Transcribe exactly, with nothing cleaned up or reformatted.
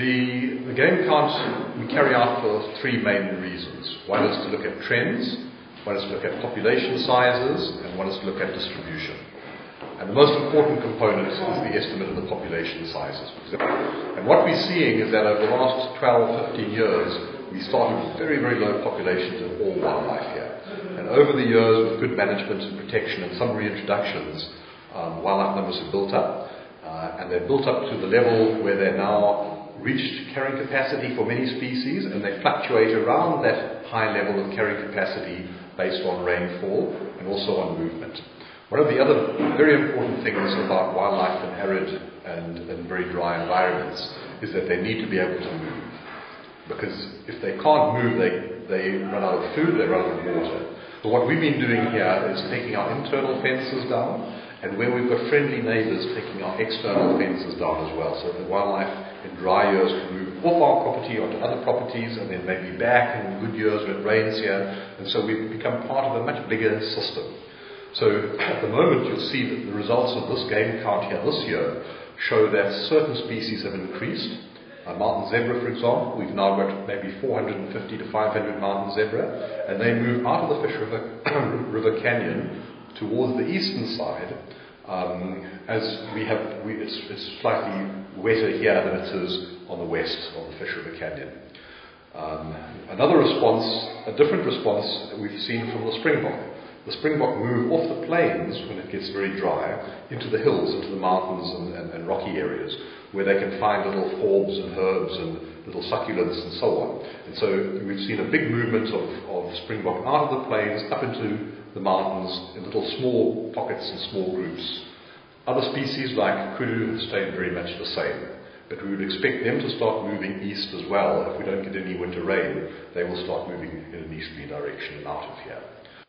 The, the game count we carry out for three main reasons. One is to look at trends, one is to look at population sizes, and one is to look at distribution. And the most important component is the estimate of the population sizes. And what we're seeing is that over the last twelve, fifteen years, we started with very, very low populations of all wildlife here. And over the years, with good management and protection and some reintroductions, um, wildlife numbers have built up. Uh, and they've built up to the level where they're now reached carrying capacity for many species, and they fluctuate around that high level of carrying capacity based on rainfall and also on movement. One of the other very important things about wildlife in arid and, and very dry environments is that they need to be able to move. Because if they can't move, they, they run out of food, they run out of water. So what we've been doing here is taking our internal fences down, and where we've got friendly neighbours, taking our external fences down as well, so that wildlife in dry years can move off our property onto other properties, and then maybe back in good years when it rains here. And so we've become part of a much bigger system. So at the moment you'll see that the results of this game count here this year show that certain species have increased. A mountain zebra, for example, we've now got maybe four hundred fifty to five hundred mountain zebra, and they move out of the Fish River, River Canyon towards the eastern side. Um, as we have, we, it's, it's slightly wetter here than it is on the west of the Fish River Canyon. Um, another response, a different response we've seen from the springbok. The springbok move off the plains when it gets very dry into the hills, into the mountains and, and, and rocky areas, where they can find little forbs and herbs and little succulents and so on. And so we've seen a big movement of, of springbok out of the plains up into the mountains in little small pockets and small groups. Other species like kudu have stayed very much the same, but we would expect them to start moving east as well. If we don't get any winter rain, they will start moving in an easterly direction and out of here.